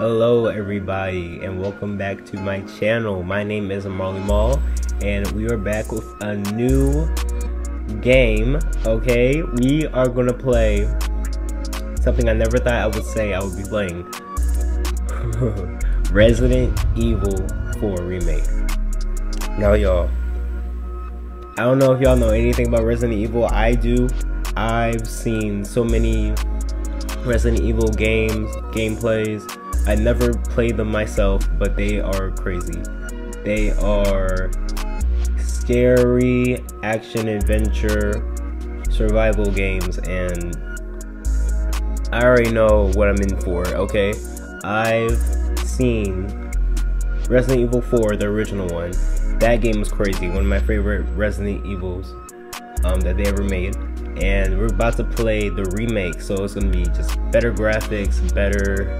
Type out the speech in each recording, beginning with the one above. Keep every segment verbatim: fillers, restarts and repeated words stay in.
Hello everybody and welcome back to my channel. My name is Marleymarl and we are back with a new game. Okay, we are gonna play something I never thought I would say I would be playing. Resident Evil four Remake. Now y'all, I don't know if y'all know anything about Resident Evil. I do. I've seen so many Resident Evil games, gameplays. I never played them myself, but they are crazy. They are scary action adventure survival games, and I already know what I'm in for, okay? I've seen Resident Evil four, the original one. That game was crazy, one of my favorite Resident Evils um, that they ever made. And we're about to play the remake, so it's gonna be just better graphics, better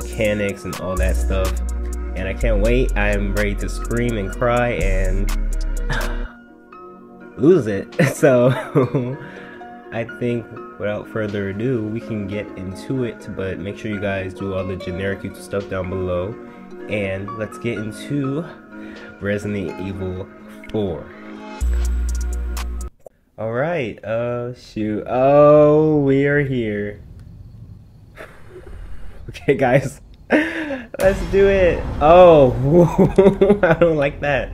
mechanics and all that stuff, and I can't wait. I'm ready to scream and cry and lose it. So I think without further ado we can get into it, but make sure you guys do all the generic YouTube stuff down below and let's get into Resident Evil four. Alright, uh, shoot. Oh, we are here. Okay, guys. Let's do it. Oh, I don't like that.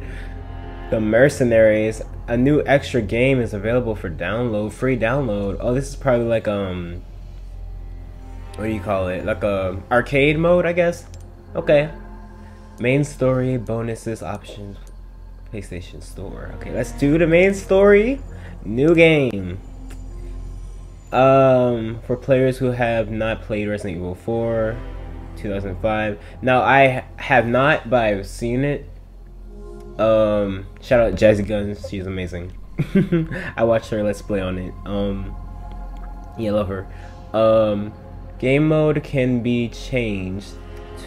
The Mercenaries. A new extra game is available for download. Free download. Oh, this is probably like, um, what do you call it? Like a arcade mode, I guess? Okay. Main story, bonuses, options, PlayStation Store. Okay, let's do the main story. New game. Um, for players who have not played Resident Evil four, two thousand five. Now I have not, but I've seen it. Um, shout out Jazzyguns, she's amazing. I watched her Let's Play on it. Um, yeah, love her. Um, game mode can be changed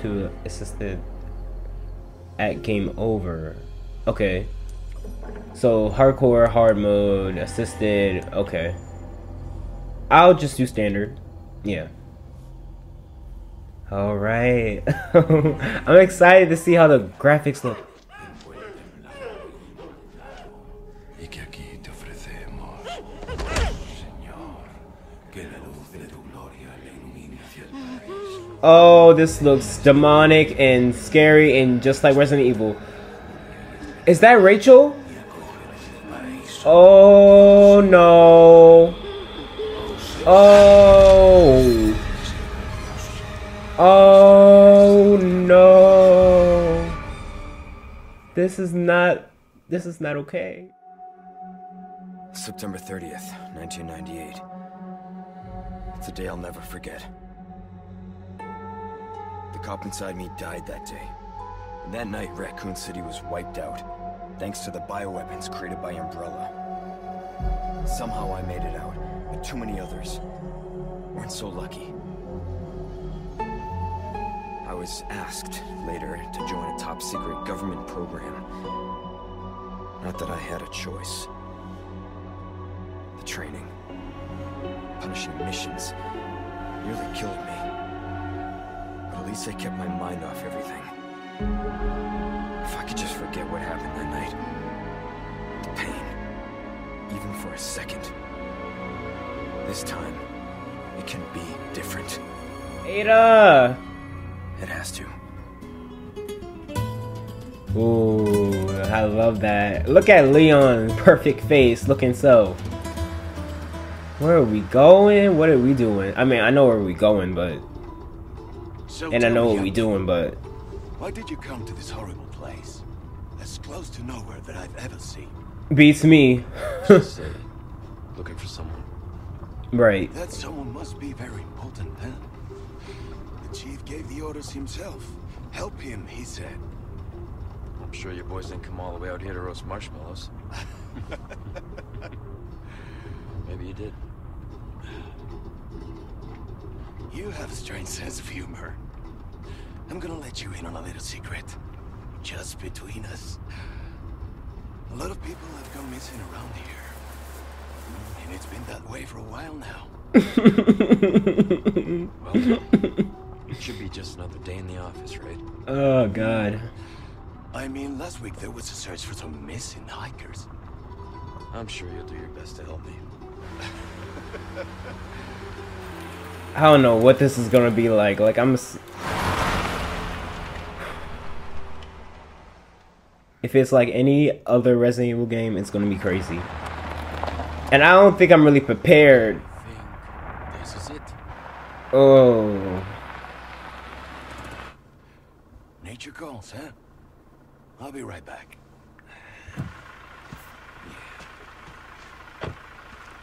to assisted at game over. Okay. So hardcore, hard mode, assisted, okay. I'll just do standard. Yeah. Alright. I'm excited to see how the graphics look. Oh, this looks demonic and scary and just like Resident Evil. Is that Rachel? Oh no. Oh. Oh no. This is not this is not okay. September thirtieth, nineteen ninety-eight. It's a day I'll never forget. The cop inside me died that day. And that night, Raccoon City was wiped out, thanks to the bioweapons created by Umbrella. Somehow I made it out, but too many others weren't so lucky. I was asked later to join a top-secret government program. Not that I had a choice. The training, punishing missions, nearly killed me. But at least I kept my mind off everything. If I could just forget what happened that night, the pain, even for a second. This time, it can be different. Ada! It has to. Ooh, I love that. Look at Leon, perfect face, looking so. Where are we going? What are we doing? I mean, I know where we're going, but... So and I know what we're doing, but... Why did you come to this horrible place? As close to nowhere that I've ever seen. Beats me. Just say, looking for someone. Right. That someone must be very important then. The chief gave the orders himself. Help him, he said. I'm sure your boys didn't come all the way out here to roast marshmallows. Maybe you did. You have a strange sense of humor. I'm gonna let you in on a little secret, just between us. A lot of people have gone missing around here, and it's been that way for a while now. Well, It should be just another day in the office, right? Oh, God. I mean, last week there was a search for some missing hikers. I'm sure you'll do your best to help me. I don't know what this is gonna be like. Like, I'm... If it's like any other Resident Evil game, it's gonna be crazy. And I don't think I'm really prepared. I think this is it. Oh. Nature calls, huh? I'll be right back.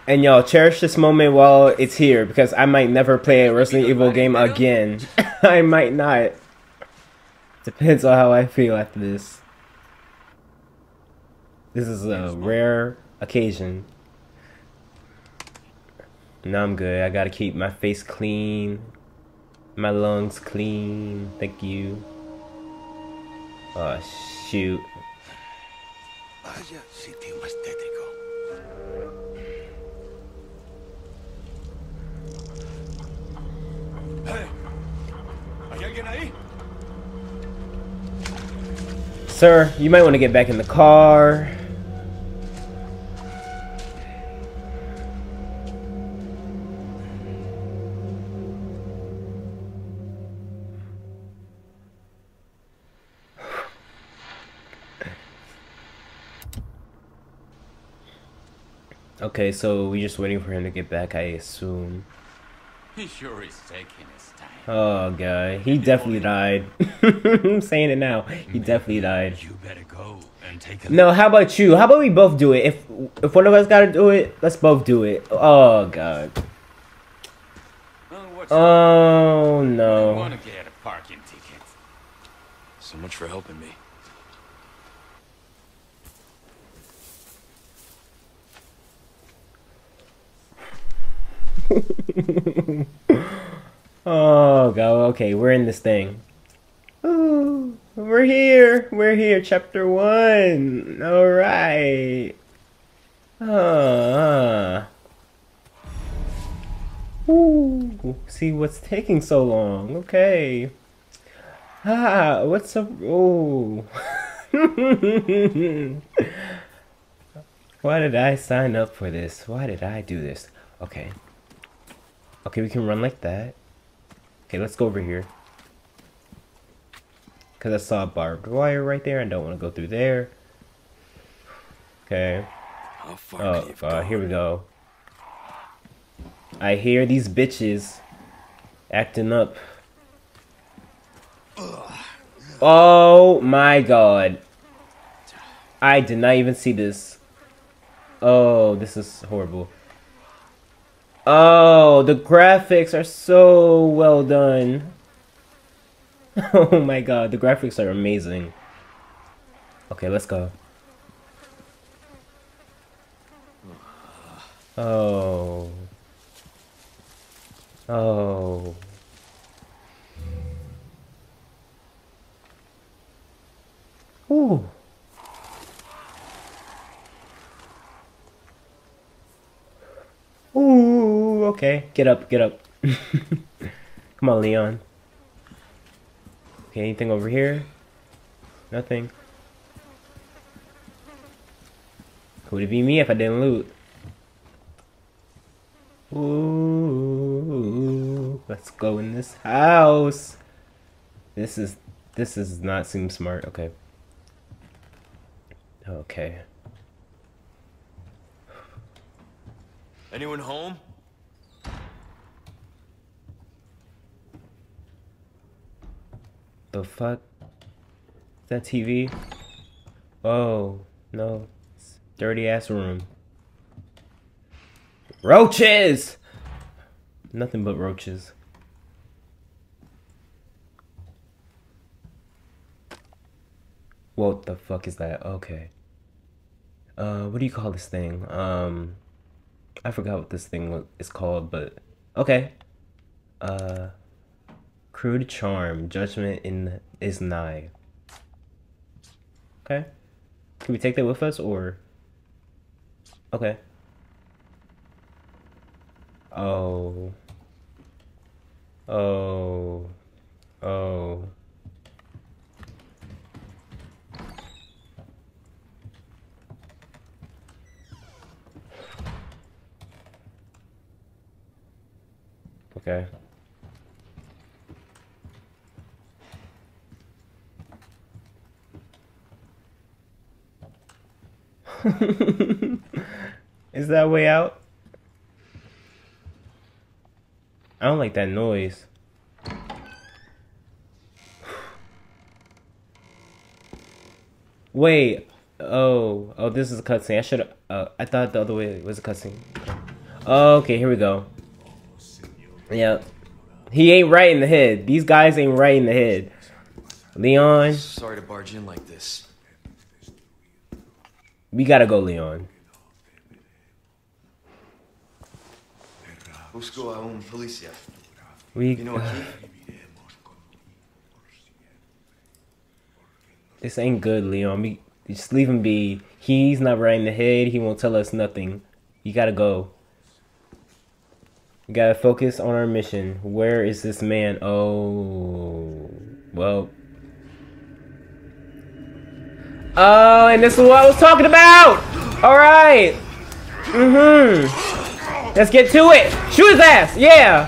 And y'all cherish this moment while it's here, because I might never play a Resident Evil game again. I might not. Depends on how I feel after this. This is a rare occasion. No, I'm good. I gotta keep my face clean, my lungs clean. Thank you. Oh shoot. Sir, you might want to get back in the car. Okay, so we're just waiting for him to get back, I assume. He sure is taking his time. Oh god, he definitely died. I'm saying it now. He definitely died. You better go and take a No, how about you? How about we both do it? If if one of us gotta do it, let's both do it. Oh god. Oh no. I want to get a parking ticket. So much for helping me. Oh god, okay, we're in this thing. Ooh, we're here, we're here, chapter one. Alright. Uh, ooh, see what's taking so long. Okay. Ah, what's up? Oh. Why did I sign up for this? Why did I do this? Okay. Okay, we can run like that. Okay, let's go over here. Because I saw barbed wire right there and don't want to go through there. Okay. How far oh, uh, here we go. I hear these bitches acting up. Oh my god. I did not even see this. Oh, this is horrible. Oh, the graphics are so well done. Oh my god, the graphics are amazing. Okay, let's go. Oh. Oh. Ooh. Ooh, okay. Get up, get up. Come on, Leon. Okay, anything over here? Nothing. Could it be me if I didn't loot? Ooh, let's go in this house. This is this does not seem smart. Okay. Okay. Anyone home? The fuck? Is that T V? Oh, no. It's a dirty ass room. Roaches! Nothing but roaches. What the fuck is that? Okay. Uh, what do you call this thing? Um... I forgot what this thing is called, but okay. Uh, crude charm. Judgment in is nigh. Okay. Can we take that with us or? Okay. Oh. Oh. Oh. Okay. Is that way out? I don't like that noise. Wait. Oh. Oh, this is a cutscene. I should. Uh, I thought the other way was a cutscene. Oh, okay, here we go. Yeah. He ain't right in the head. These guys ain't right in the head. Leon. Sorry to barge in like this. We gotta go, Leon. We... This ain't good, Leon. We just leave him be. He's not right in the head. He won't tell us nothing. You gotta go. We gotta focus on our mission. Where is this man? Oh, well. Oh, and this is what I was talking about! Alright! Mm-hmm. Let's get to it! Shoot his ass! Yeah!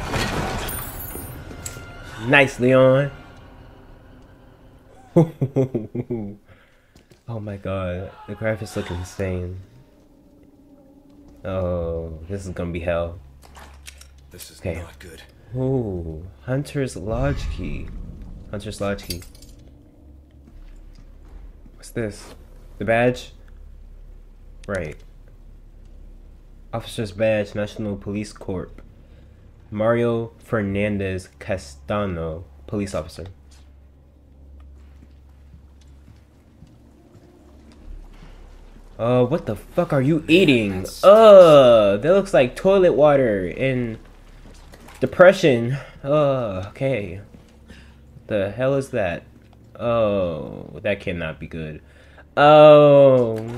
Nice, Leon. Oh my god. The graphics look insane. Oh, this is gonna be hell. This is okay. Not good. Ooh. Hunter's Lodge Key. Hunter's Lodge Key. What's this? The badge? Right. Officer's badge, National Police Corp. Mario Fernandez Castano, police officer. Uh, what the fuck are you eating? Uh, that looks like toilet water and depression. Uh, okay. What the hell is that? Oh, that cannot be good. Oh,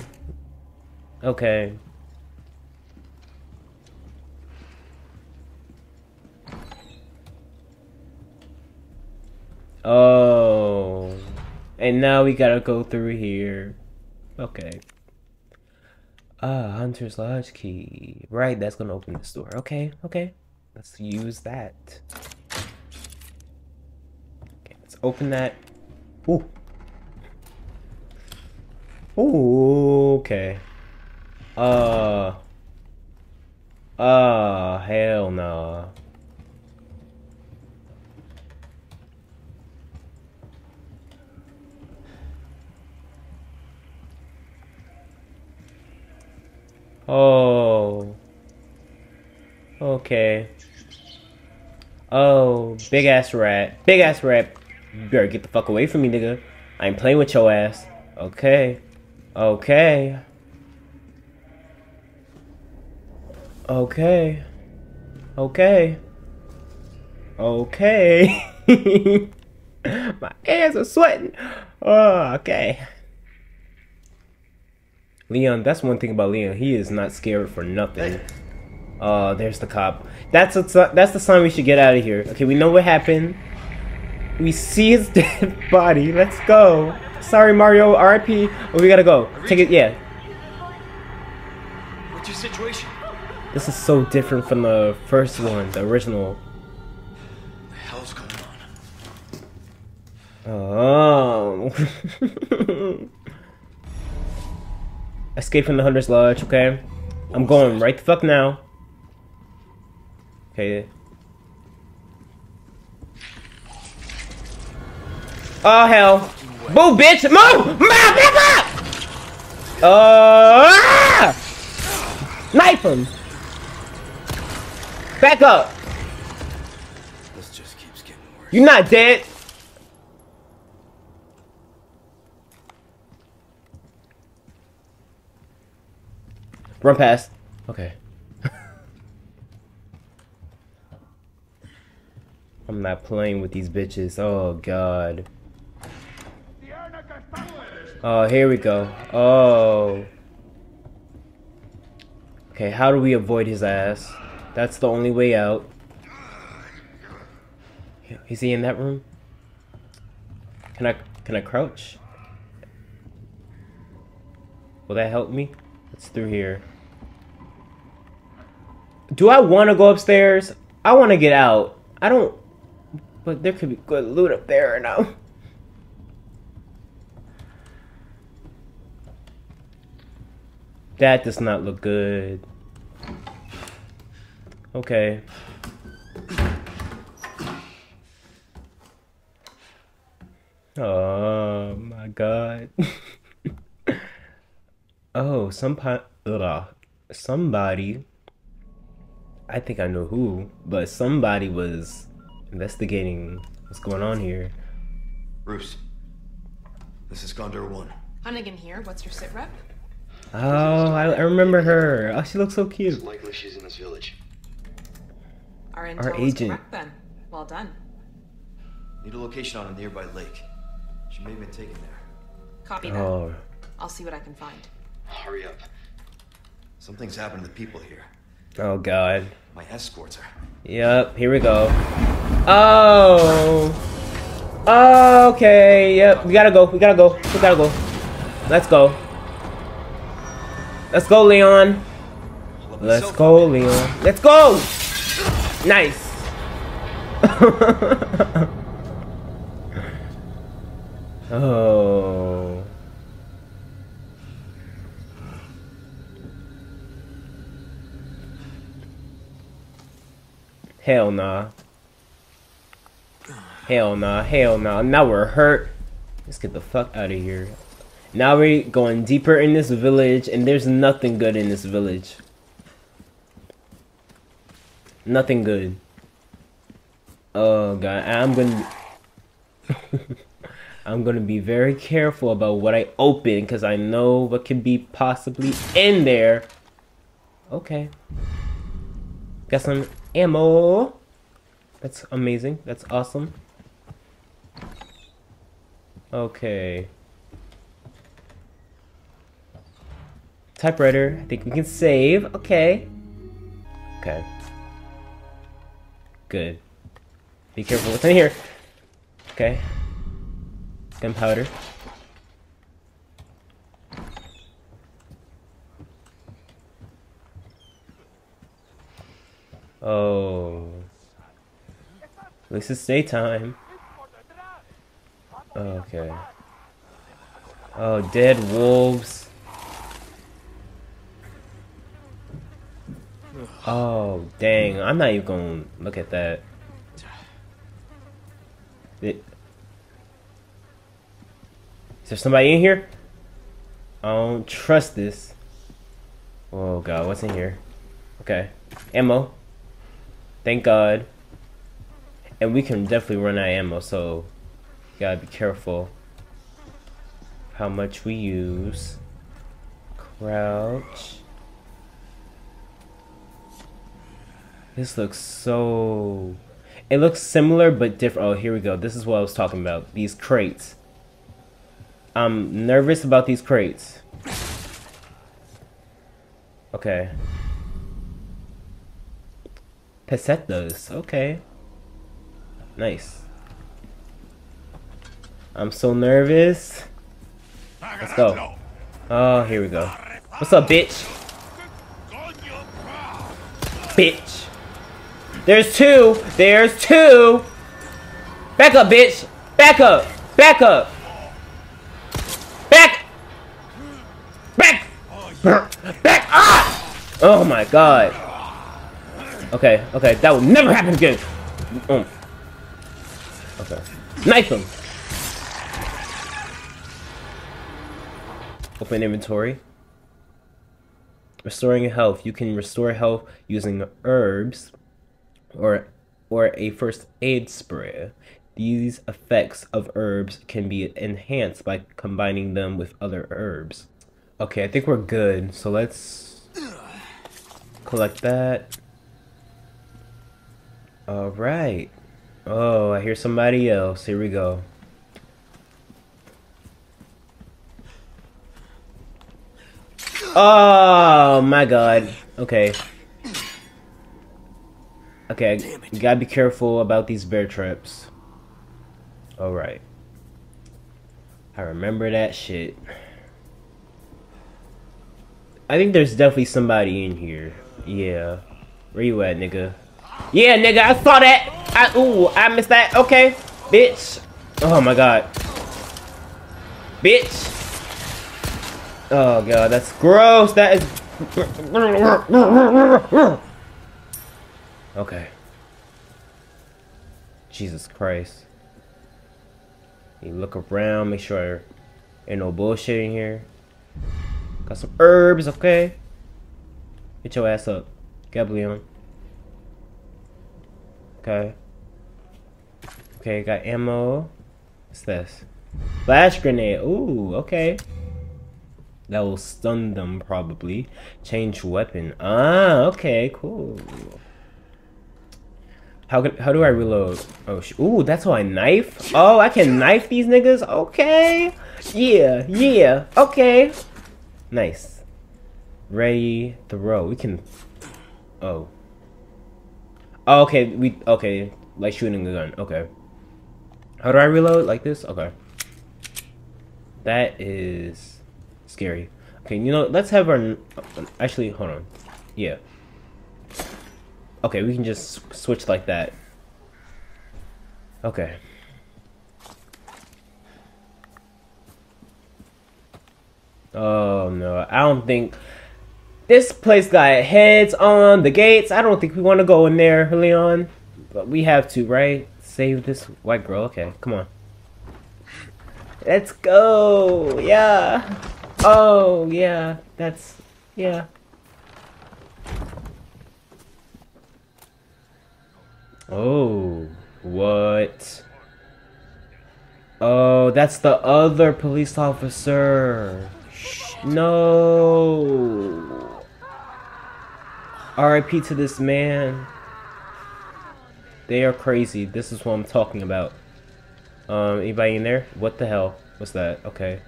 okay. Oh, and now we gotta go through here. Okay. Ah, Hunter's Lodge Key. Right, that's gonna open this door. Okay, okay. Let's use that. Okay, let's open that. Ooh. Ooh, okay. Uh. Uh, hell nah. Oh. Okay. Oh, big ass rat. Big ass rat. You better get the fuck away from me, nigga. I ain't playing with your ass. Okay. Okay. Okay. Okay. Okay. My ass is sweating. Oh, okay. Leon, that's one thing about Leon. He is not scared for nothing. Oh, there's the cop. That's a, that's the sign we should get out of here. Okay, we know what happened. We see his dead body. Let's go. Sorry, Mario. R I P. Oh, we gotta go. Take it. Yeah. What's your situation? This is so different from the first one, the original. What the hell's going on? Oh. Escape from the Hunter's Lodge. Okay. I'm going right the fuck now. Okay. Oh hell! Boo, bitch! Move! Move! Move! Uh! Knife him! Back up! This just keeps getting worse. You're not dead. Run past. Okay. I'm not playing with these bitches. Oh god. Oh, here we go. Oh. Okay, how do we avoid his ass? That's the only way out. Is he in that room? Can I can I crouch? Will that help me? It's through here. Do I want to go upstairs? I want to get out. I don't. But there could be good loot up there or no. That does not look good. Okay. Oh my god. Oh, some ugh, somebody. I think I know who, but somebody was investigating what's going on here. Bruce, this is Gondor one. Hunnigan here. What's your sit rep? Oh, I, I remember her. Oh, she looks so cute. It's likely she's in this village. Our, Our agent. Correct, then. Well done. Need a location on a nearby lake. She may have been taken there. Copy that. Oh. I'll see what I can find. Hurry up. Something's happened to the people here. Oh god. My escorts are. Yep, here we go. Oh. Oh, okay. Yep, we gotta go. We gotta go. We gotta go. Let's go. Let's go, Leon. Let's go, Leon. Let's go. Nice. Oh. Hell nah. Hell nah. Hell nah. Now we're hurt. Let's get the fuck out of here. Now we're going deeper in this village, and there's nothing good in this village. Nothing good. Oh god, I'm gonna be I'm gonna be very careful about what I open, because I know what could be possibly in there. Okay. Got some ammo. That's amazing. That's awesome. Okay. Typewriter. I think we can save. Okay. Okay. Good. Be careful what's in here. Okay. Gunpowder. Oh. At least it's daytime. Okay. Oh, dead wolves. Oh, dang. I'm not even gonna look at that. Is there somebody in here? I don't trust this. Oh, god. What's in here? Okay. Ammo. Thank god. And we can definitely run out of ammo, so you gotta be careful how much we use. Crouch. This looks so... It looks similar but different. Oh, here we go. This is what I was talking about. These crates. I'm nervous about these crates. Okay. Pesetas. Okay. Nice. I'm so nervous. Let's go. Oh, here we go. What's up, bitch? Bitch. There's two! There's two! Back up, bitch! Back up! Back up! Back! Back! Back! Ah! Oh my god. Okay, okay, that will never happen again! Okay. Knife him! Open inventory. Restoring health. You can restore health using herbs. Or, or a first aid spray. These effects of herbs can be enhanced by combining them with other herbs. Okay, I think we're good. So let's collect that. All right. Oh, I hear somebody else. Here we go. Oh my god. Okay. Okay, you gotta be careful about these bear traps. Alright. I remember that shit. I think there's definitely somebody in here. Yeah. Where you at, nigga? Yeah, nigga, I saw that! I, ooh, I missed that. Okay, bitch. Oh my god. Bitch. Oh god, that's gross. That is... Okay. Jesus Christ. You look around, make sure ain't no bullshit in here. Got some herbs, okay? Get your ass up. Get up, Leon. Okay. Okay, got ammo. What's this? Flash grenade. Ooh, okay. That will stun them, probably. Change weapon. Ah, okay, cool. How can, how do I reload? Oh, sh ooh, that's how I knife? Oh, I can knife these niggas? Okay. Yeah, yeah, okay. Nice. Ready, throw. We can... Oh. Oh, okay, we... Okay, like shooting a gun. Okay. How do I reload? Like this? Okay. That is... scary. Okay, you know, let's have our... Actually, hold on. Yeah. Okay, we can just switch like that. Okay. Oh no, I don't think this place got heads on the gates. I don't think we want to go in there, Leon. But we have to, right? Save this white girl. Okay, come on. Let's go. Yeah. Oh yeah. That's yeah. Oh, what? Oh, that's the other police officer. Shh, no. R I P to this man. They are crazy. This is what I'm talking about. Um, anybody in there? What the hell? What's that? Okay.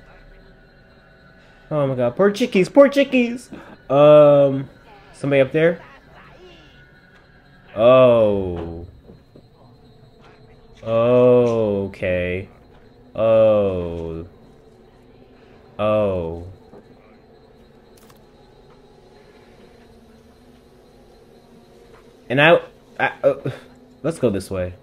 Oh my god, poor chickies, poor chickies. Um, somebody up there? Oh. Oh, okay. Oh. Oh. And I... I uh, let's go this way.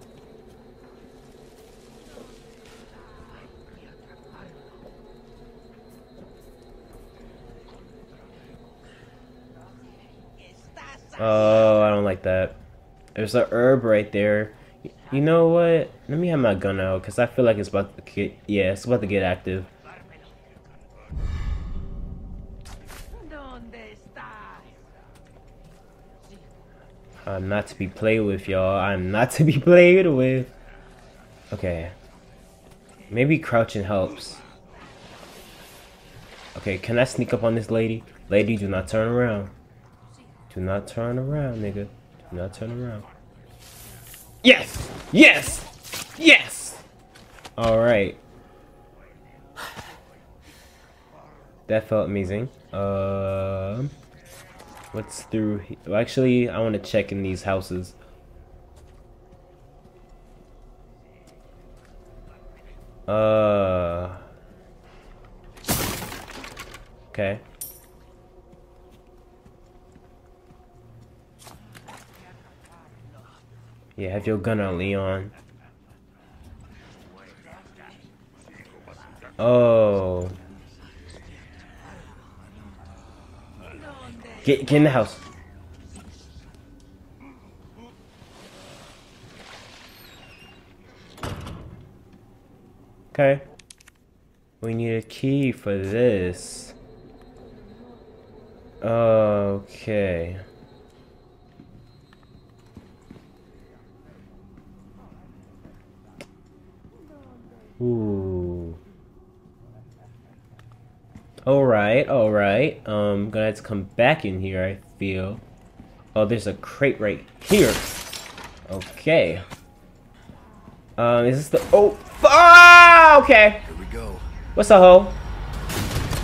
Oh, I don't like that. There's a herb right there. You know what? Let me have my gun out, cause I feel like it's about to get yeah, it's about to get active. I'm not to be played with, y'all. I'm not to be played with. Okay. Maybe crouching helps. Okay, can I sneak up on this lady? Lady, do not turn around. Do not turn around, nigga. Do not turn around. Yes! Yes! Yes! Alright. That felt amazing. Uh, what's through here? Well, actually, I want to check in these houses. Uh. Okay. Yeah, have your gun out, Leon. Oh. Get, get in the house. Okay. We need a key for this. Okay. Ooh. Alright, alright. Um, gonna have to come back in here, I feel. Oh, there's a crate right here. Okay. Um, is this the... Oh! Oh! Okay! Here we go. What's the hoe?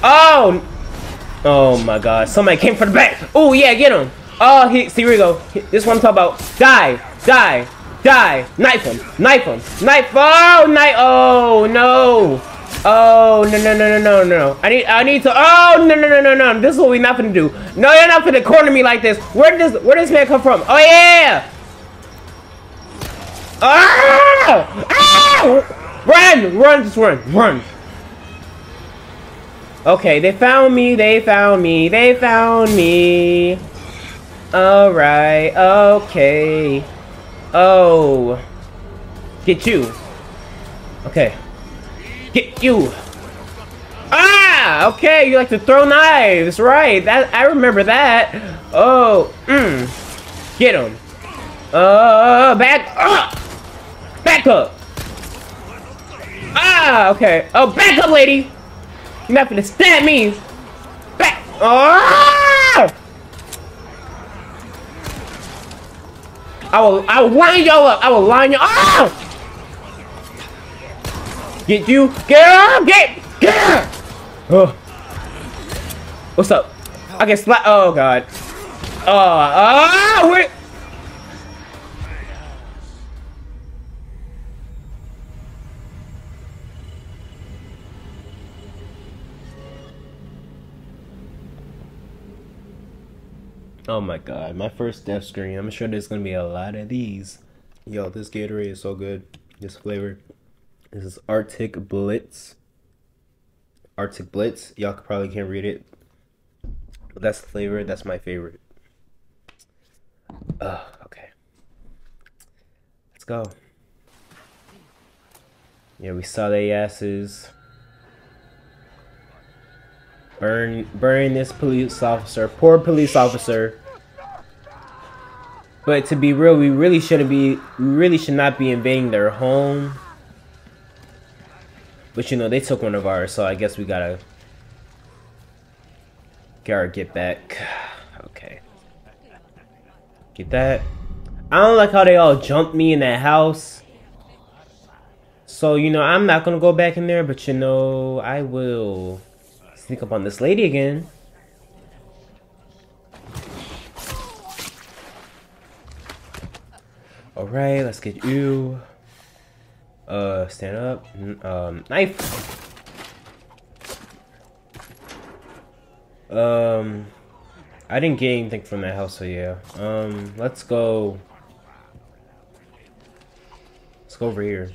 Oh! Oh my god. Somebody came from the back! Oh yeah, get him! Oh, he... See, here we go. This is what I'm talking about. Die! Die! Die! Knife him! Knife him! Knife! Oh, knife! Oh, no! Oh no no no no no no! I need I need to. Oh no no no no no! This is what we not gonna do. No, you're not gonna corner me like this. Where did this Where did this man come from? Oh yeah! Ah! Ah! Run! Run! Just run! Run! Okay, they found me. They found me. They found me. All right. Okay. Oh. Get you. Okay. Get you. Ah! Okay, you like to throw knives, right? That I remember that. Oh, mm. Get him. Uh, back up. Back up. Ah, okay. Oh, back up, lady. You're not gonna stab me. Back. Ah! I will. I will line y'all up. I will line y'all. Ah! Get you! Get up! Get! Get up! Oh. What's up? I get slap. Oh god! Oh! Oh! Wait! Oh my god! My first death screen. I'm sure there's gonna be a lot of these. Yo, this Gatorade is so good. This flavor. This is Arctic Blitz. Arctic Blitz. Y'all probably can't read it. But that's the flavor. That's my favorite. Uh, okay. Let's go. Yeah, we saw they asses. Burn, burn this police officer. Poor police officer. But to be real, we really shouldn't be. We really should not be invading their home. But you know, they took one of ours, so I guess we gotta gotta get back. Okay. Get that. I don't like how they all jumped me in that house. So, you know, I'm not gonna go back in there, but you know, I will sneak up on this lady again. Alright, let's get you. Uh, stand up. Um, knife. Um, I didn't get anything from that house, so yeah. Um, let's go. Let's go over here.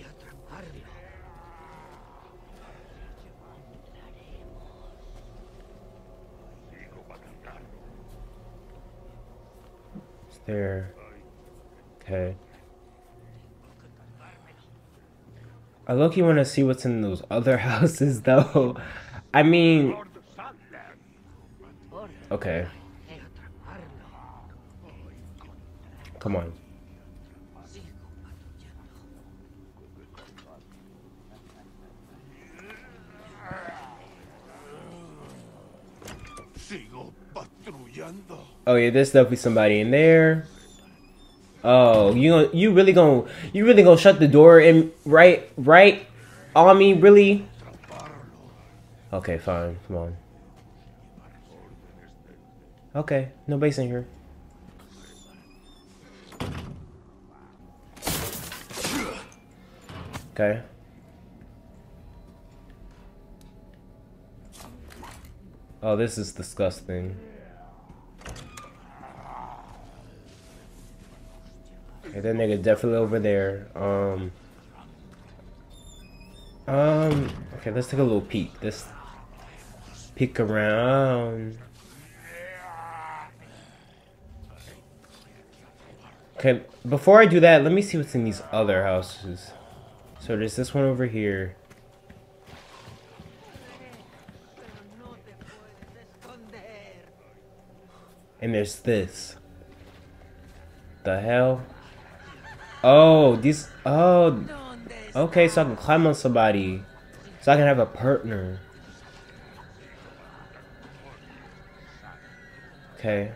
It's there. Okay. I low-key want to see what's in those other houses, though. I mean... Okay. Come on. Oh yeah, there's definitely somebody in there. Oh, you you really gonna you really gonna shut the door in right right on me, really? Okay, fine, come on. Okay, nobody's in here. Okay. Oh, this is disgusting. And that nigga definitely over there. Um. Um. Okay, let's take a little peek. Let's peek around. Okay, before I do that, let me see what's in these other houses. So there's this one over here. And there's this. The hell? Oh, these. Oh, okay. So I can climb on somebody, so I can have a partner. Okay.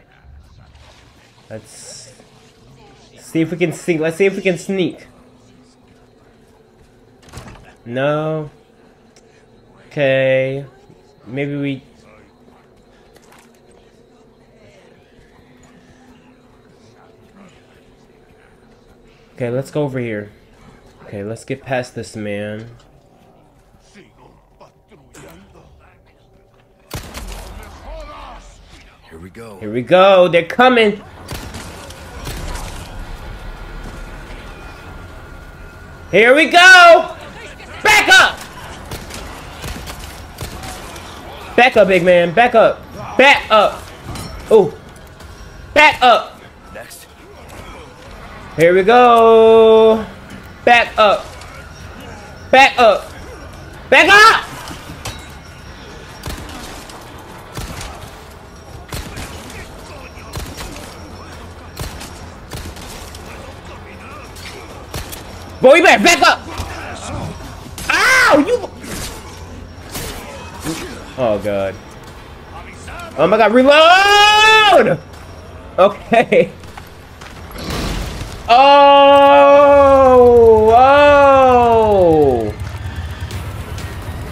Let's see if we can sneak. Let's see if we can sneak. No. Okay. Maybe we. Okay, let's go over here. Okay, let's get past this man. Here we go. Here we go. They're coming. Here we go. Back up. Back up, big man. Back up. Back up. Oh. Back up. Next. Here we go. Back up. Back up. Back up. Boy, you better back up. Ow, you. Oh god. Oh my god, reload! Okay. Oh! Oh!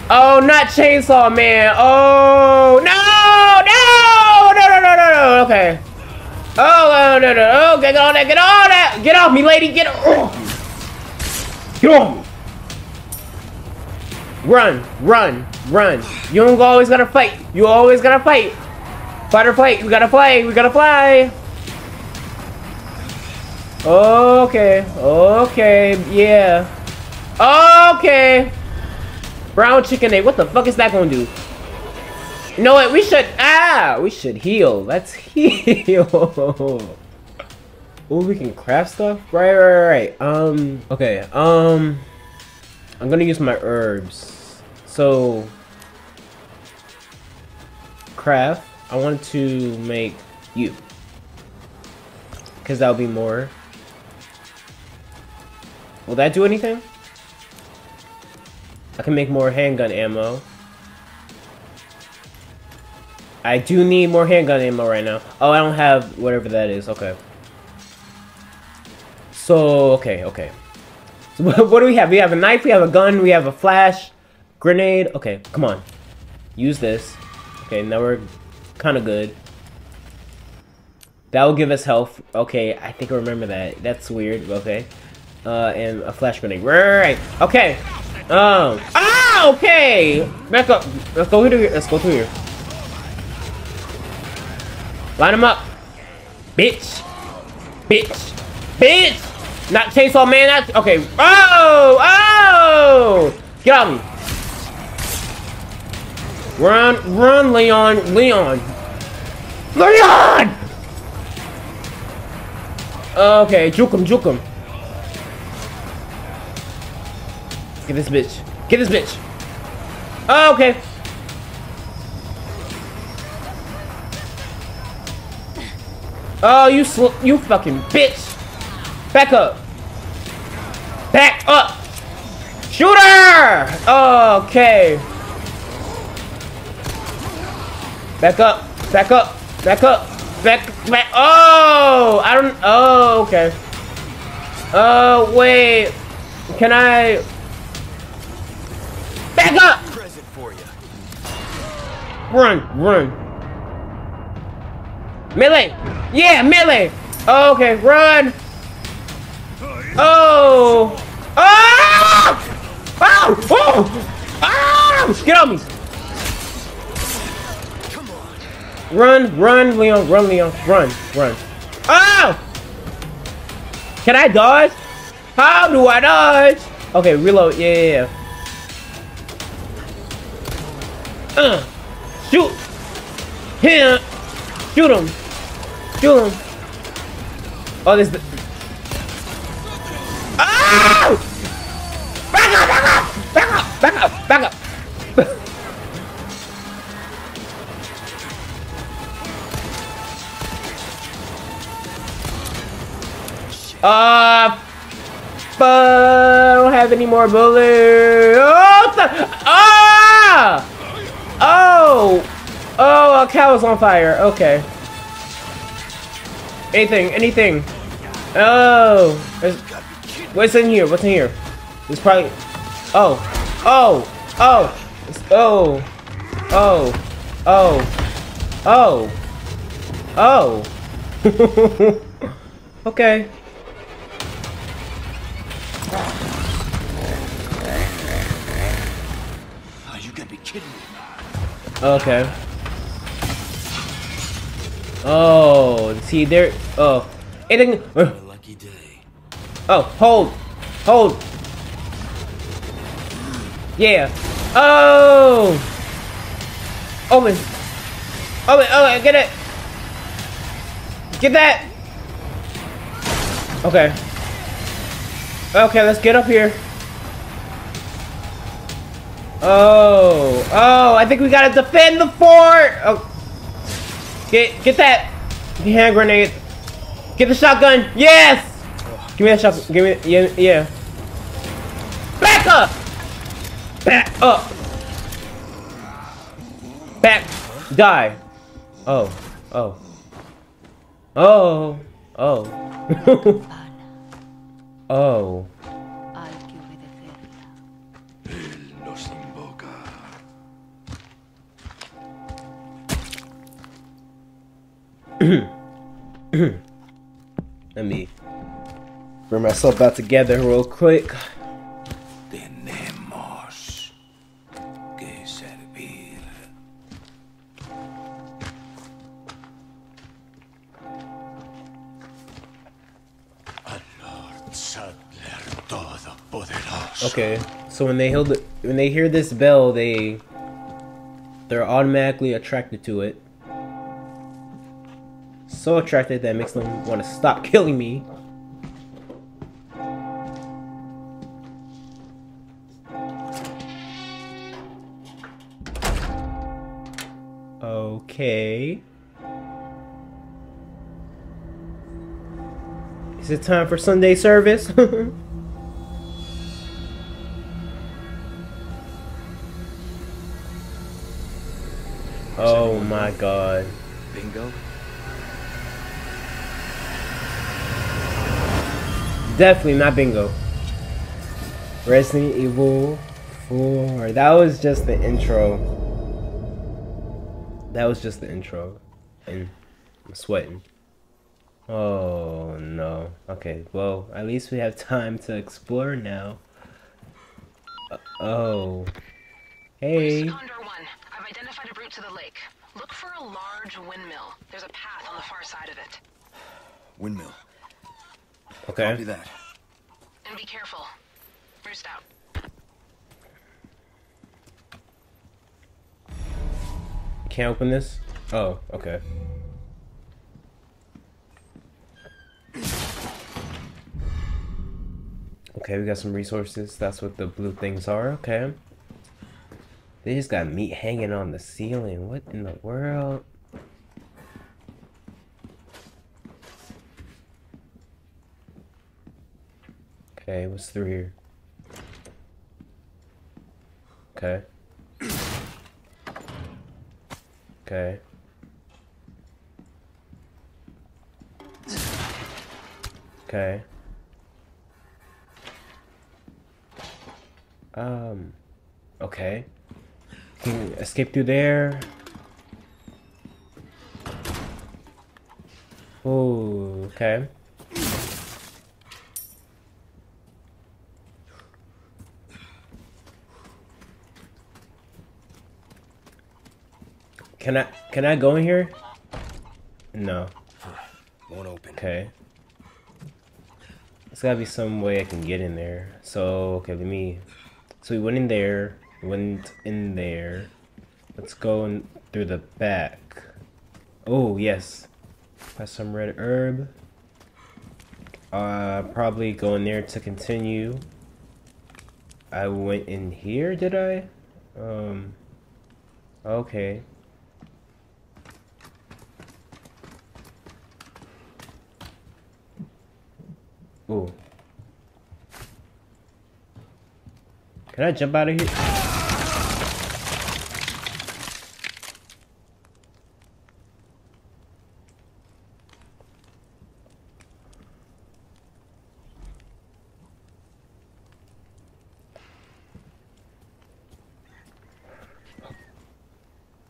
Oh, not Chainsaw Man. Oh! No! No! No, no, no, no, no. Okay. Oh, no, no, no. Okay, get all that. Get all that. Get off me, lady. Get off. Get off me. Run, run, run. You don't always gotta fight. You always gotta fight. Fight or flight, we gotta fly, we gotta fly! Okay, okay, yeah. Okay! Brown chicken egg, what the fuck is that gonna do? You know what, we should- ah! We should heal, let's heal! Ooh, we can craft stuff? Right, right, right, um, okay, um... I'm gonna use my herbs. So... Craft. I want to make you, because that'll be more. Will that do anything? I can make more handgun ammo. I do need more handgun ammo right now. Oh, I don't have whatever that is. Okay. So, okay, okay. So what do we have? We have a knife, we have a gun, we have a flash, grenade. Okay, come on. Use this. Okay, now we're... kind of good. That will give us health. Okay, I think I remember that. That's weird. Okay. Uh, and a flash grenade. Right. Okay. Um. Ah. Okay. Back up. Let's go through here. Let's go through here. Line them up, bitch. Bitch. Bitch. Not Chainsaw Man. Not okay. Oh. Oh. Get off me. Run, run, Leon, Leon, Leon! Okay, juke him, juke him. Get this bitch, get this bitch. Oh, okay. Oh, you sl you fucking bitch. Back up. Back up. Shoot her! Okay. Back up, back up, back up, back, back, oh, I don't, oh, okay. Oh, wait, can I, back up, run, run, melee, yeah, melee, oh, okay, run, oh, oh, oh, oh, oh, oh. Get on me. Run, run, Leon, run, Leon, run, run. Oh! Can I dodge? How do I dodge? Okay, reload, yeah, yeah, yeah. Uh, shoot him. Shoot him. Shoot him. Oh, this... Oh! Back up, back up, back up, back up, back up. Uh, but I don't have any more bullets. Oh, the, ah! Oh, oh, a cow is on fire. Okay. Anything, anything. Oh, what's in here? What's in here? It's probably. Oh, oh, oh, oh, oh, oh, oh, oh. Okay. Okay. Oh, see there. Oh, it didn't. Uh, lucky day. Oh, hold, hold. Yeah. Oh. Omen. Omen. Oh, get it. Get that. Okay. Okay, let's get up here. Oh. Oh, I think we gotta defend the fort. Oh. Get, get that hand grenade. Get the shotgun. Yes. Give me that shotgun. Give me. Yeah. yeah. Back up. Back up. Back. Die. Oh. Oh. Oh. Oh. Oh. Let me bring myself back together real quick. Tenemos que servir. Al Lord Sadler Todopoderoso. Okay, so when they hear the, when they hear this bell, they they're automatically attracted to it. So attracted that makes them want to stop killing me. Okay. Is it time for Sunday service? Oh my god. Bingo. Definitely not bingo. Resident Evil four. That was just the intro. That was just the intro. And I'm sweating. Oh no. Okay, well, at least we have time to explore now. Uh, oh. Hey. This is Gondor one. I've identified a route to the lake. Look for a large windmill. There's a path on the far side of it. Windmill. Okay. Copy that. And be careful. Roost out. Can't open this? Oh, okay. Okay, we got some resources. That's what the blue things are. Okay. They just got meat hanging on the ceiling. What in the world? Okay, what's through here? Okay. Okay. Okay. Um. Okay. Can you escape through there? Oh. Okay. Can I can I go in here? No. Won't open. Okay. There's gotta be some way I can get in there. So okay, let me. So we went in there. Went in there. Let's go in through the back. Oh yes. Got some red herb. Uh, probably go in there to continue. I went in here, did I? Um. Okay. Ooh. Can I jump out of here?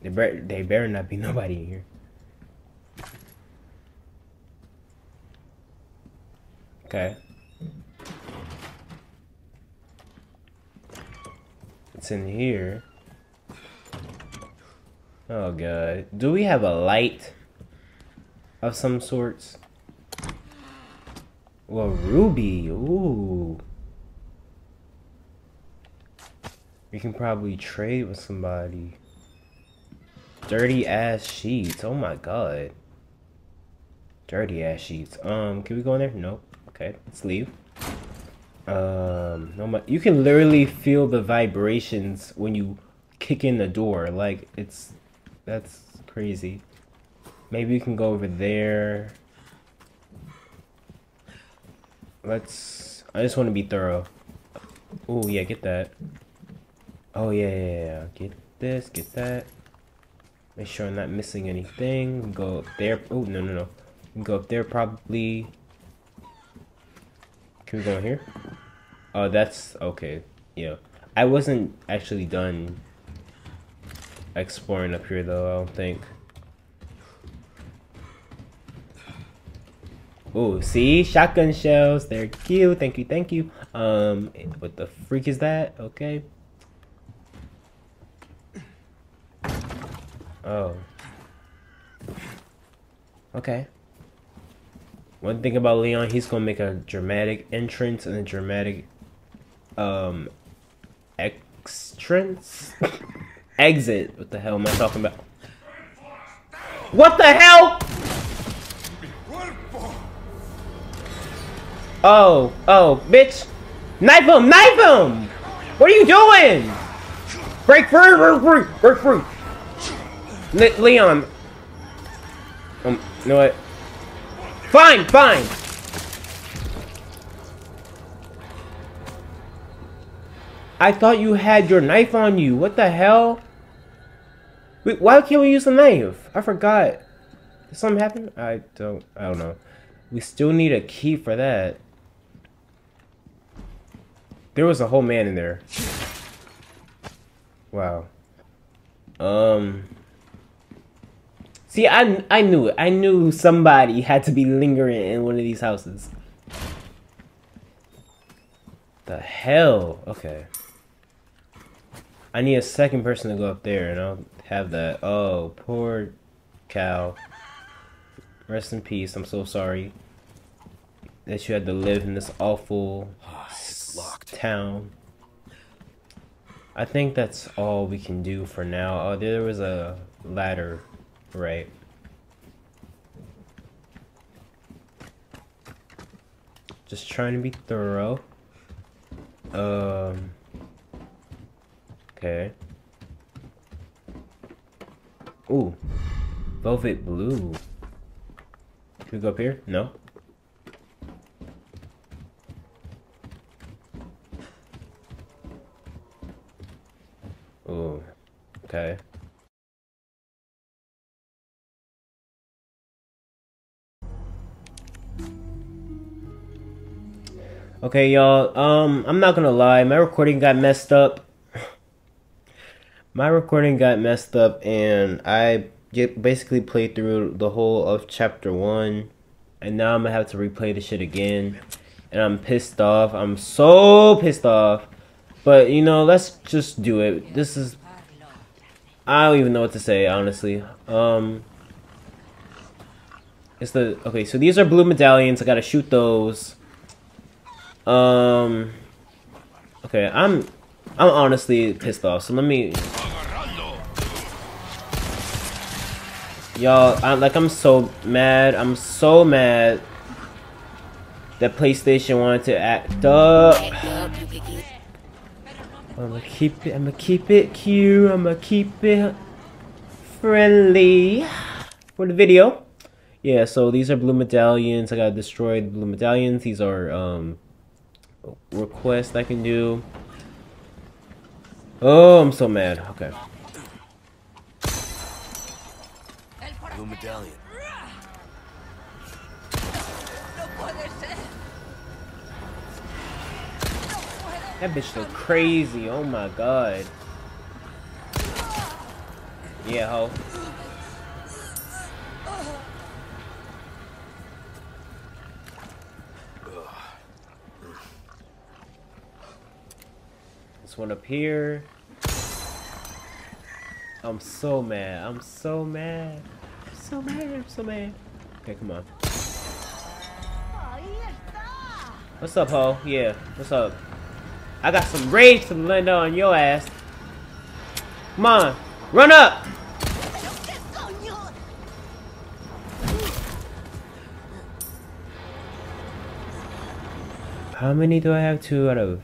They better, they better not be nobody in here. Okay. It's in here. Oh god. Do we have a light? of some sorts. Well, ruby, ooh. We can probably trade with somebody. Dirty ass sheets, oh my god. Dirty ass sheets. Um, can we go in there? Nope. Okay, let's leave. Um, no, my, you can literally feel the vibrations when you kick in the door. Like, it's, that's crazy. Maybe we can go over there. Let's, I just want to be thorough. Oh yeah, get that. Oh yeah, yeah, yeah, get this, get that. Make sure I'm not missing anything. Go up there. Oh no, no, no. We can go up there probably. Can we go in here? Oh, uh, that's okay. Yeah, I wasn't actually done exploring up here though. I don't think. Oh, see, shotgun shells. They're cute. Thank you, thank you. Um, what the freak is that? Okay. Oh. Okay. One thing about Leon, he's gonna make a dramatic entrance and a dramatic, um, extrance? Exit. What the hell am I talking about? What the hell? Oh, oh, bitch! Knife him! Knife him! What are you doing? Break free! Break free! Break free! Le Leon. Um, you know what? Fine, fine. I thought you had your knife on you. What the hell? Wait, why can't we use the knife? I forgot. Did something happen? I don't. I don't know. We still need a key for that. There was a whole man in there. Wow. Um. See, I, I knew it. I knew somebody had to be lingering in one of these houses. The hell? Okay. I need a second person to go up there, and I'll have that. Oh, poor cow. Rest in peace. I'm so sorry that you had to live in this awful locked town. I think that's all we can do for now. Oh, there was a ladder. Right. Just trying to be thorough. Um. Okay. Ooh. Velvet blue. Can we go up here? No. Ooh. Okay. Okay, y'all, um, I'm not gonna lie, my recording got messed up. my recording got messed up, and I get, basically played through the whole of chapter one, and now I'm gonna have to replay the shit again, and I'm pissed off. I'm so pissed off, but, you know, let's just do it. This is, I don't even know what to say, honestly. Um, it's the, okay, so these are blue medallions, I gotta shoot those. Um, okay, I'm, I'm honestly pissed off, so let me, y'all, I, like, I'm so mad, I'm so mad that PlayStation wanted to act up. I'm gonna keep it, I'm gonna keep it cute, I'm gonna keep it friendly for the video. Yeah, so these are blue medallions, I gotta destroy the blue medallions, these are, um, request I can do. Oh, I'm so mad. Okay. Blue medallion. That bitch look crazy. Oh my god. Yeah, ho. One up here. I'm so mad. I'm so mad. I'm so mad. I'm so mad. Okay, come on. What's up, ho? Yeah, what's up? I got some rage to blend on your ass. Come on, run up! How many do I have? Two out of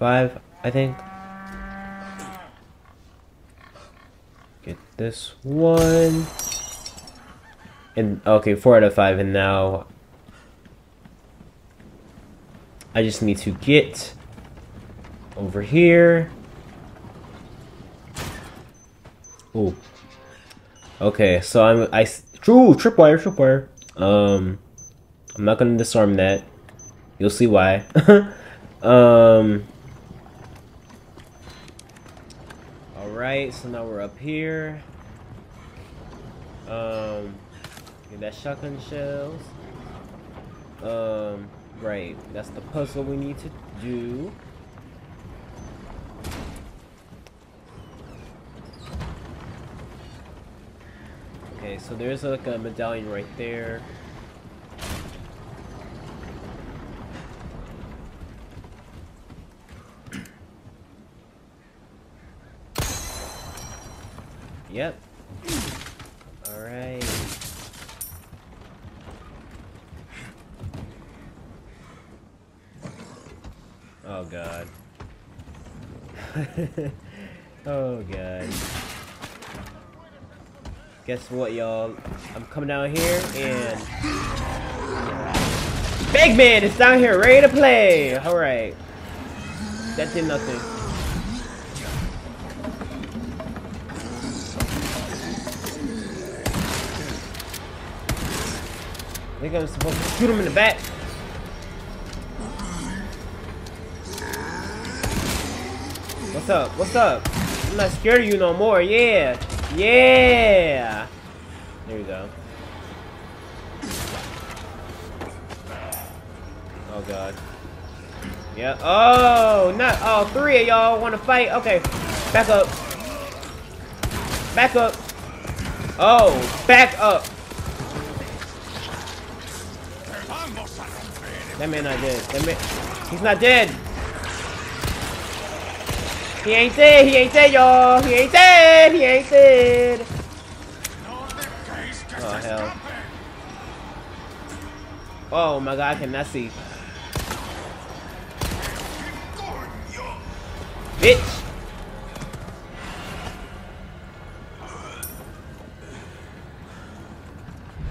five, I think. Get this one. And okay, four out of five, and now I just need to get over here. Oh. Okay, so I'm I true tripwire, tripwire. Um, I'm not gonna disarm that. You'll see why. um, Alright, so now we're up here. Um, get that shotgun shells. Um, right, that's the puzzle we need to do. Okay, so there's like a medallion right there. Yep. All right. Oh god. Oh god. Guess what, y'all? I'm coming down here and Big Man is down here ready to play. All right. That did nothing. I think I'm supposed to shoot him in the back. What's up? What's up? I'm not scared of you no more. Yeah. Yeah. There we go. Oh, God. Yeah. Oh, not all three of y'all want to fight. Okay. Back up. Back up. Oh, back up. That man not dead. That man, he's not dead. He ain't dead. He ain't dead, y'all. He ain't dead. He ain't dead. Oh hell. Oh my god, I cannot see. Bitch.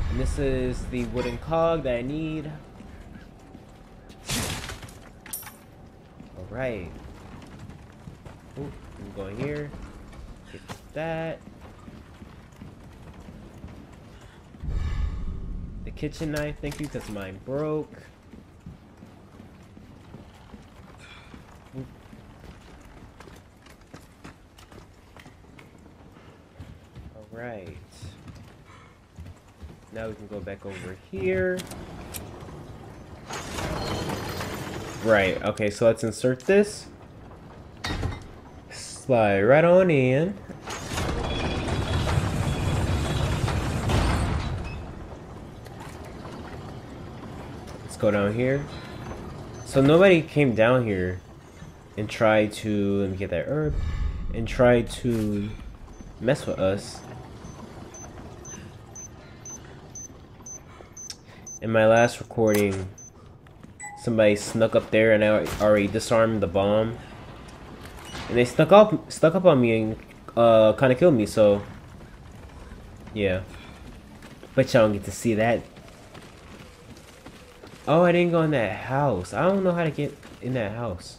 And this is the wooden cog that I need. Right. Ooh, I'm going here. Get that. The kitchen knife. Thank you, because mine broke. Ooh. All right. Now we can go back over here. Right, okay, so let's insert this. Slide right on in. Let's go down here. So nobody came down here and tried to, let me get that herb, and tried to mess with us. In my last recording, somebody snuck up there and I already disarmed the bomb. And they stuck up stuck up on me and uh, kind of killed me, so yeah. But y'all don't get to see that. Oh, I didn't go in that house. I don't know how to get in that house.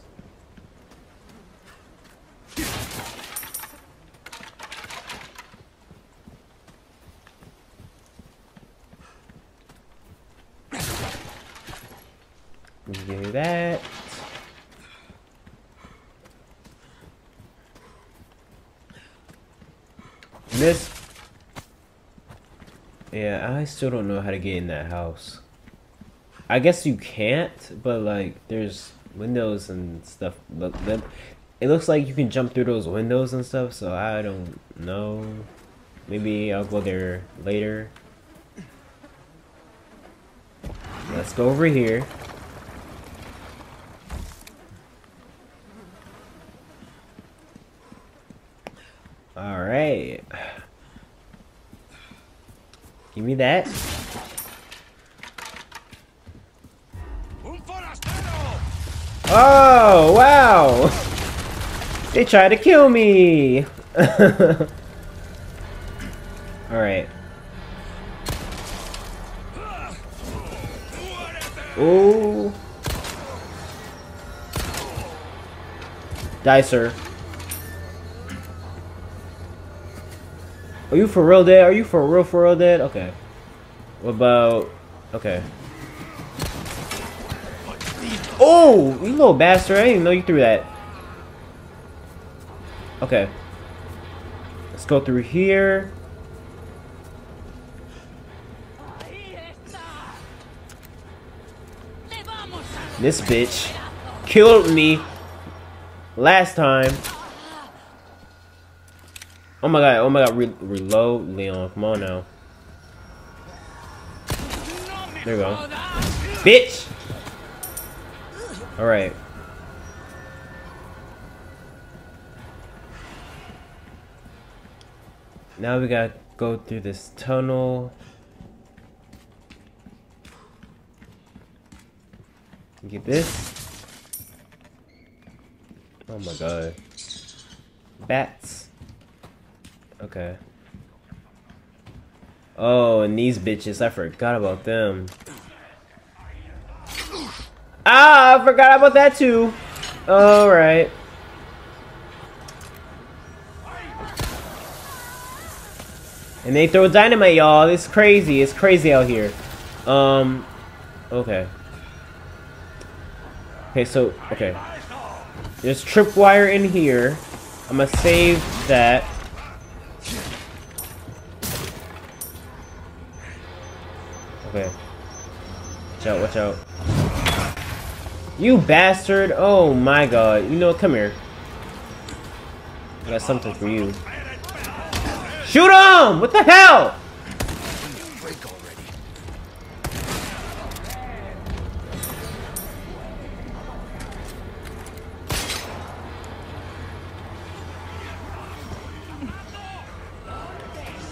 Give me that. Miss. Yeah, I still don't know how to get in that house. I guess you can't, but like, there's windows and stuff. Look, it looks like you can jump through those windows and stuff, so I don't know. Maybe I'll go there later. let's go over here. All right. Give me that. Oh, wow! They tried to kill me! Alright. Oh! Die, sir. Are you for real dead? Are you for real for real dead? Okay. What about... Okay. Oh, you little bastard. I didn't even know you threw that. Okay. Let's go through here. This bitch killed me last time. Oh my god, oh my god. Re reload, Leon. Come on now. There we go. Bitch! All right. Now we gotta go through this tunnel. Get this. Oh my god. Bats. Okay. Oh, and these bitches. I forgot about them. Ah, I forgot about that too. All right. And they throw dynamite, y'all. It's crazy. It's crazy out here. Um, okay. Okay, so, okay. There's tripwire in here. I'm gonna save that. Okay. Watch out, watch out. You bastard! Oh my god. You know, come here. I got something for you. Shoot him! What the hell?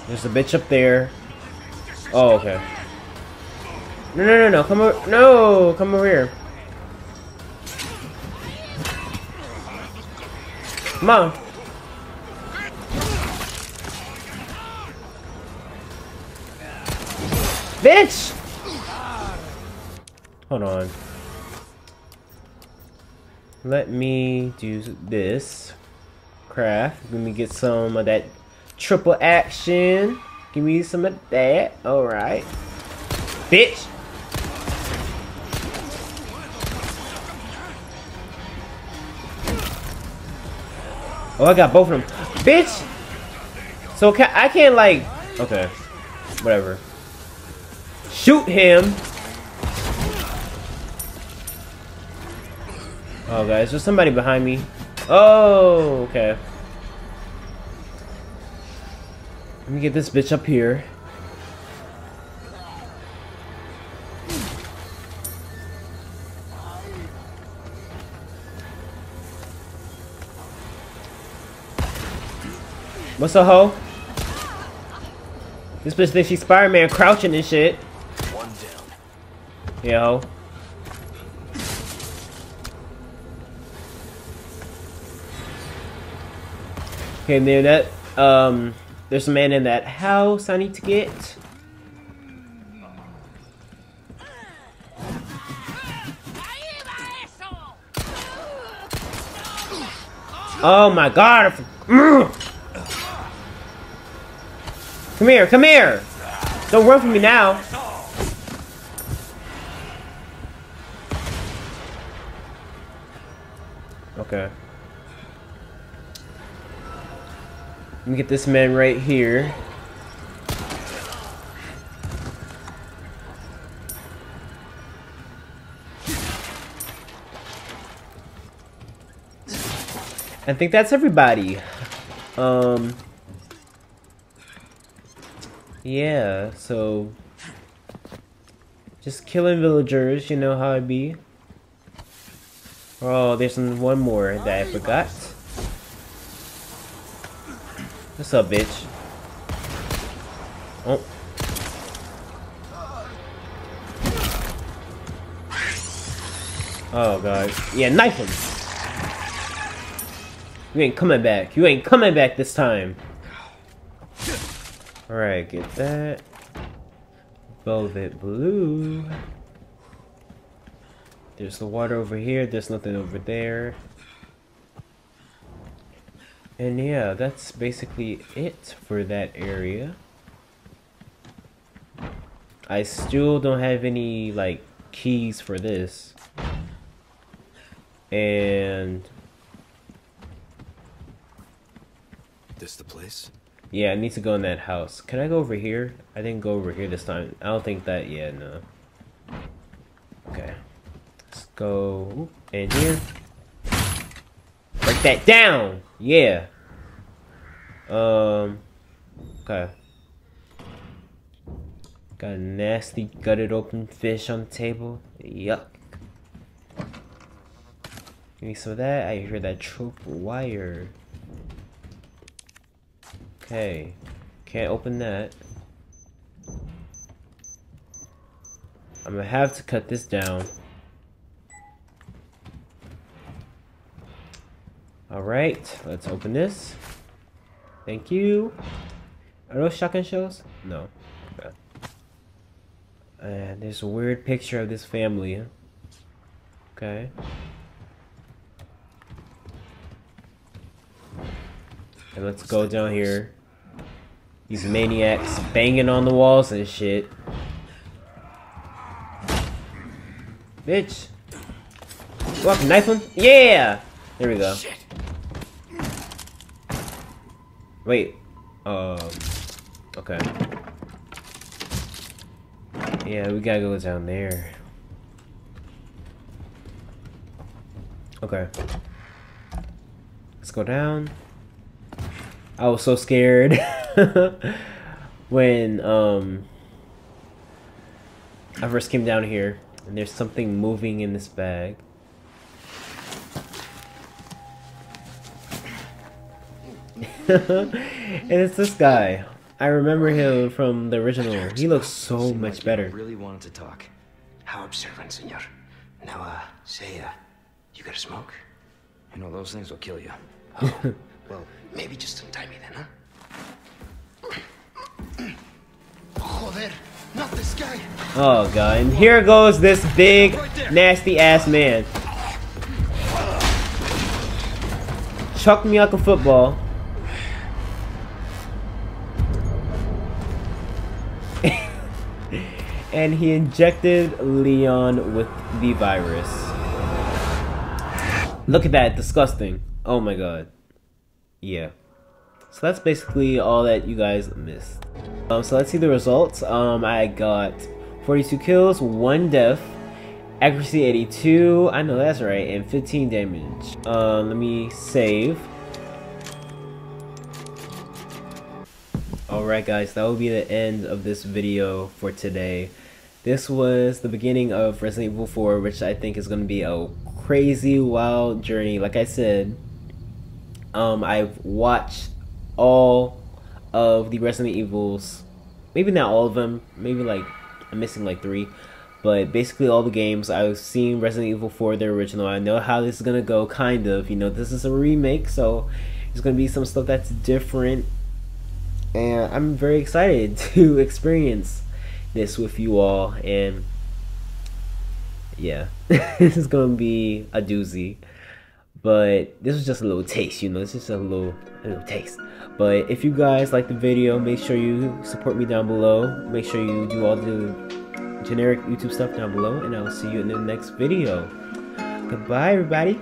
There's a bitch up there. Oh, okay. No, no, no, no. Come over. No! Come over here. Come on. Bitch! Hold on. Let me do this. Craft. Let me get some of that triple action. Give me some of that. Alright. Bitch! Oh, I got both of them. Bitch! So ca I can't, like... Okay. Whatever. Shoot him! Oh, guys. There's somebody behind me. Oh, okay. Let me get this bitch up here. What's a hoe? This bitch thinks she's Spider-Man crouching and shit. One down. Yo. Okay, man, that um there's a man in that house I need to get. Oh my god. Come here, come here! Don't run from me now! Okay. Let me get this man right here. I think that's everybody. Um... Yeah, so Just killing villagers, you know how I be. Oh, there's one more that I forgot. What's up, bitch? Oh. Oh, God. Yeah, knife him! You ain't coming back. You ain't coming back this time. Alright, get that. Velvet blue. There's the water over here. There's nothing over there. And yeah, that's basically it for that area. I still don't have any, like, keys for this. And... this the place? Yeah, I need to go in that house. Can I go over here? I didn't go over here this time. I don't think that... yeah, no. Okay. Let's go in here. Break that down! Yeah! Um... Okay. Got a nasty gutted open fish on the table. Yuck. Give me some of that. I hear that trope wire. Okay. Can't open that. I'm gonna have to cut this down. Alright, let's open this. Thank you. Are those shotgun shells? No. Uh, there's a weird picture of this family. Okay. And let's go down here. These maniacs banging on the walls and shit. Bitch. Go up and knife him. Yeah! There we go. Wait. Um. Okay. Yeah, we gotta go down there. Okay. Let's go down. I was so scared when um, I first came down here. And there's something moving in this bag. And it's this guy. I remember him from the original. He looks so much better. I really wanted to talk. How observant, senor. Now, uh, say, uh, you got a smoke? You know, those things will kill you. Oh, well, maybe just untie me then, huh? Joder, not this guy. Oh, God. And here goes this big, nasty ass man. Chucked me like a football. And he injected Leon with the virus. Look at that, disgusting. Oh my god. Yeah. So that's basically all that you guys missed. Um, so let's see the results. Um, I got forty-two kills, one death, accuracy eighty-two, I know that's right, and fifteen damage. Uh, let me save. Alright guys, that will be the end of this video for today. This was the beginning of Resident Evil four, which I think is going to be a crazy, wild journey. Like I said, um, I've watched all of the Resident Evils. Maybe not all of them. Maybe like, I'm missing like three. But basically all the games. I've seen Resident Evil four, the original. I know how this is going to go, kind of. You know, this is a remake, so there's going to be some stuff that's different. And I'm very excited to experience this with you all, and yeah, this is gonna be a doozy. But this was just a little taste, you know, it's just a little, a little taste. But if you guys like the video, make sure you support me down below. Make sure you do all the generic YouTube stuff down below, and I'll see you in the next video. Goodbye, everybody.